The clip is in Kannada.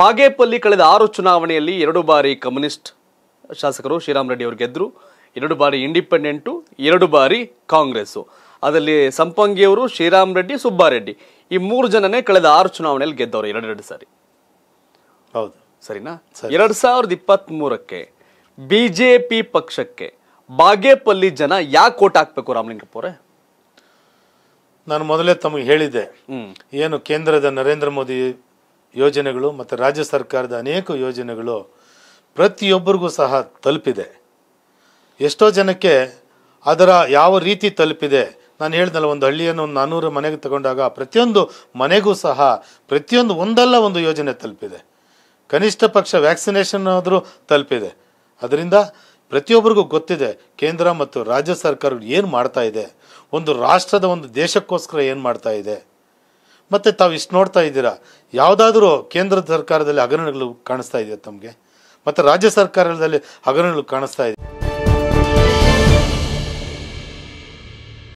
ಬಾಗೇಪಲ್ಲಿ ಕಳೆದ 6 ಚುನಾವಣೆಯಲ್ಲಿ 2 ಬಾರಿ ಕಮ್ಯುನಿಸ್ಟ್ ಶಾಸಕರು ಶ್ರೀರಾಮ್ ರೆಡ್ಡಿ ಅವರು ಗೆದ್ದರು 2 ಬಾರಿ ಇಂಡಿಪೆಂಡೆಂಟ್ 2 ಬಾರಿ ಕಾಂಗ್ರೆಸ್ ಅದರಲ್ಲಿ ಸಂಪಂಗಿ ಅವರು ಶ್ರೀರಾಮ್ ರೆಡ್ಡಿ ಸುಬ್ಬಾರೆಡ್ಡಿ ಈ ಮೂರು ಜನನೇ ಕಳೆದ 6 ಚುನಾವಣೆಯಲ್ಲಿ ಗೆದ್ದವರು 2 ಸಾರಿ ಹೌದು ಸರಿನಾ 2023 ಕ್ಕೆ ಬಿಜೆಪಿ ಪಕ್ಷಕ್ಕೆ ಬಾಗೇಪಲ್ಲಿ ಜನ ಯಾಕೆ ವೋಟ್ ಹಾಕಬೇಕು ರಾಮಲಿಂಗಪ್ಪ ಅವರೇ ನಾನು ಮೊದಲೇ ತಮಗೆ ಹೇಳಿದೆ ಏನು ಕೇಂದ್ರದ ನರೇಂದ್ರ ಮೋದಿ ಯೋಜನೆಗಳು ಮತ್ತು ರಾಜ್ಯ ಸರ್ಕಾರದ ಅನೇಕ ಯೋಜನೆಗಳು ಪ್ರತಿಯೊಬ್ಬರಿಗೂ ಸಹ ತಲುಪಿದೆ ಎಷ್ಟೋ ಜನಕ್ಕೆ ಅದರ ಯಾವ ರೀತಿ ತಲುಪಿದೆ ನಾನು ಹೇಳಿದಲ್ಲ ಒಂದು ಹಳ್ಳಿಯನ್ನು 400 ಮನೆಗೆ ತಗೊಂಡಾಗ ಪ್ರತಿಯೊಂದು ಮನೆಗೂ ಸಹ ಪ್ರತಿಯೊಂದು ಒಂದಲ್ಲ ಒಂದು ಯೋಜನೆ ತಲುಪಿದೆ ಕನಿಷ್ಠ ಪಕ್ಷ ವ್ಯಾಕ್ಸಿನೇಷನ್ ಆದರೂ ತಲುಪಿದೆ ಅದರಿಂದ ಪ್ರತಿಯೊಬ್ಬರಿಗೂ ಗೊತ್ತಿದೆ ಕೇಂದ್ರ ಮತ್ತು ರಾಜ್ಯ ಸರ್ಕಾರಗಳು ಏನು ಮಾಡ್ತಾ ಇದೆ ಒಂದು ರಾಷ್ಟ್ರದ ಒಂದು ದೇಶಕ್ಕೋಸ್ಕರ ಏನು ಮಾಡ್ತಾ ಇದೆ ಮತ್ತೆ ತಾವು ಇಷ್ಟು ನೋಡ್ತಾ ಇದ್ದೀರಾ ಯಾವುದಾದರೂ ಕೇಂದ್ರ ಸರ್ಕಾರದಲ್ಲಿ ಹಗರಣಗಳು ಕಾಣಿಸ್ತಾ ಇದೆ ತಮಗೆ ಮತ್ತೆ ರಾಜ್ಯ ಸರ್ಕಾರದಲ್ಲಿ ಹಗರಣಗಳು ಕಾಣಿಸ್ತಾ ಇದೆ